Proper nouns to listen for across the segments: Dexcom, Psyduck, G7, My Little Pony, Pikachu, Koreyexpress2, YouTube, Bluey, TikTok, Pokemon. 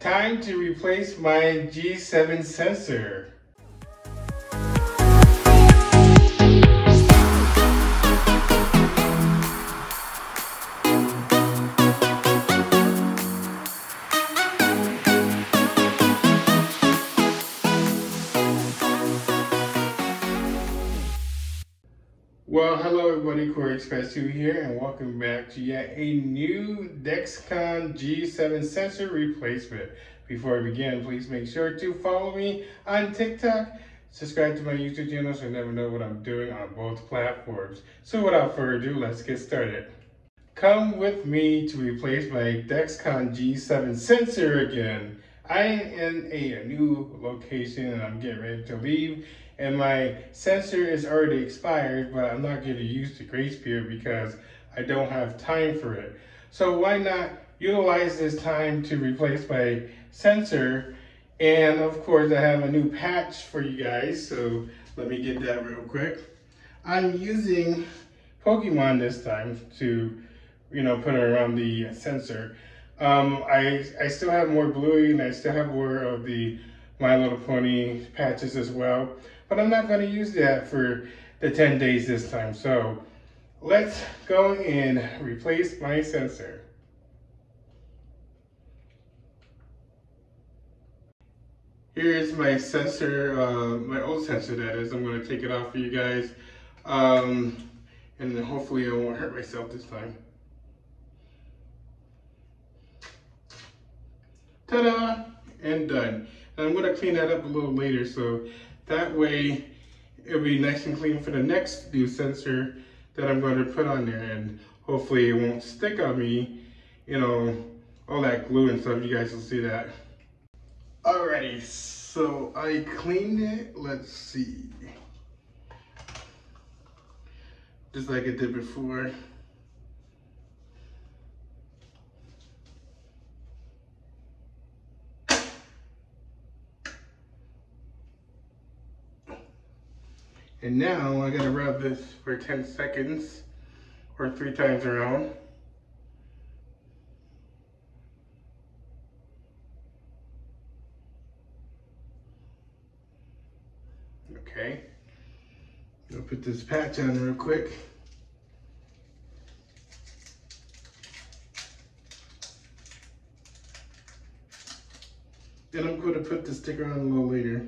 Time to replace my G7 sensor. Well, hello everybody, Koreyexpress2 here, and welcome back to yet a new Dexcom G7 sensor replacement. Before I begin, please make sure to follow me on TikTok, subscribe to my YouTube channel so you never know what I'm doing on both platforms. So without further ado, let's get started. Come with me to replace my Dexcom G7 sensor again. I am in a new location and I'm getting ready to leave. And my sensor is already expired, but I'm not going to use the grace period because I don't have time for it. So why not utilize this time to replace my sensor? And of course, I have a new patch for you guys. So let me get that real quick. I'm using Pokemon this time to, put around the sensor. I still have more Bluey and I still have more of the My Little Pony patches as well. But I'm not going to use that for the 10 days this time. So let's go and replace my sensor. Here's my sensor, my old sensor that is. I'm going to take it off for you guys. And then hopefully I won't hurt myself this time. Ta-da! And done. And I'm going to clean that up a little later so that way it'll be nice and clean for the next new sensor that I'm going to put on there, and hopefully it won't stick on me, all that glue and stuff. You guys will see that. Alrighty, so I cleaned it. Let's see. Just like I did before. And now I gotta rub this for 10 seconds or 3 times around. Okay. I'll put this patch on real quick. Then I'm gonna put the sticker on a little later.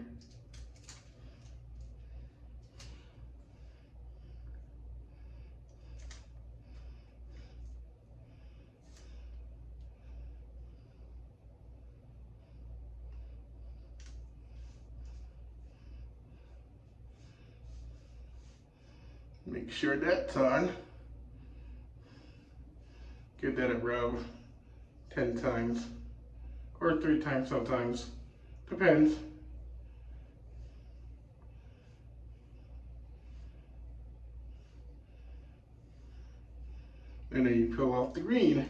Make sure that's on. Give that a rub 10 times or 3 times sometimes. Depends. And then you peel off the green.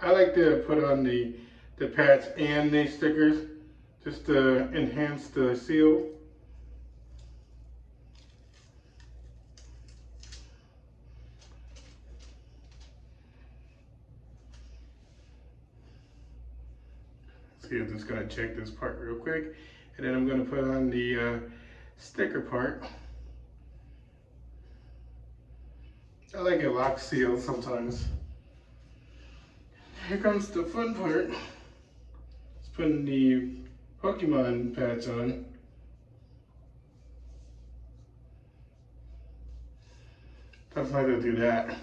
I like to put on the patch and the stickers just to enhance the seal. I'm just going to check this part real quick, and then I'm going to put on the sticker part. I like a lock seal sometimes. Here comes the fun part. It's putting the Pokemon patch on. Tough not to do that.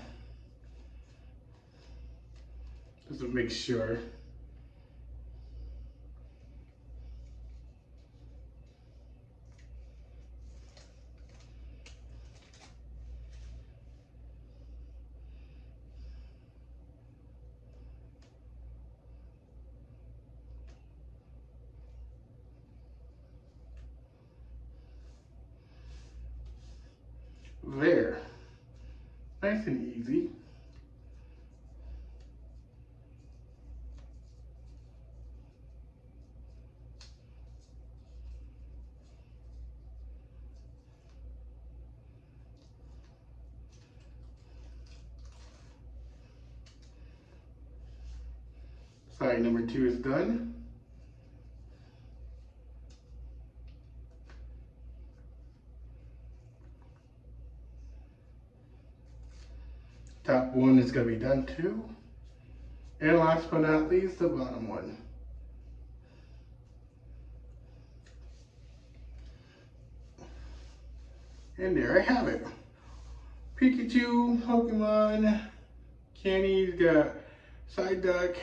Just to make sure. There, nice and easy. Side number two is done. Top one is going to be done too. And last but not least, the bottom one. And there I have it. Pikachu, Pokemon, Kenny's got Psyduck.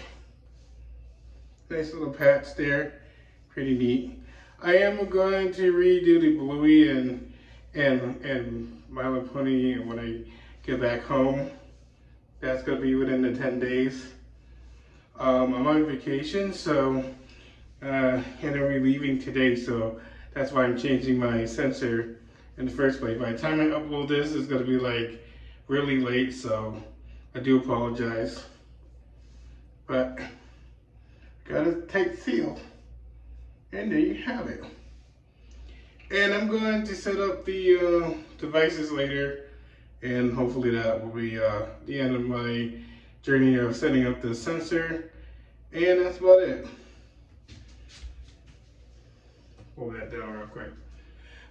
Nice little patch there. Pretty neat. I am going to redo the Bluey and My Little Pony when I get back home. That's going to be within the 10 days. I'm on vacation, so and I'll be leaving today, so that's why I'm changing my sensor in the first place. By the time I upload this, it's going to be like really late, so I do apologize. But got a tight seal, and there you have it. And I'm going to set up the devices later, and hopefully that will be the end of my journey of setting up the sensor. And that's about it. Pull that down real quick.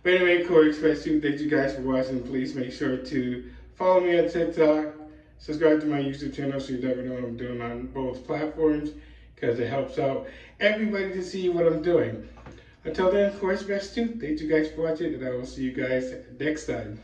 But anyway, Koreyexpress2, thank you guys for watching. Please make sure to follow me on TikTok. Subscribe to my YouTube channel so you never know what I'm doing on both platforms, because it helps out everybody to see what I'm doing. Until then, Koreyexpress2, thank you guys for watching, and I will see you guys next time.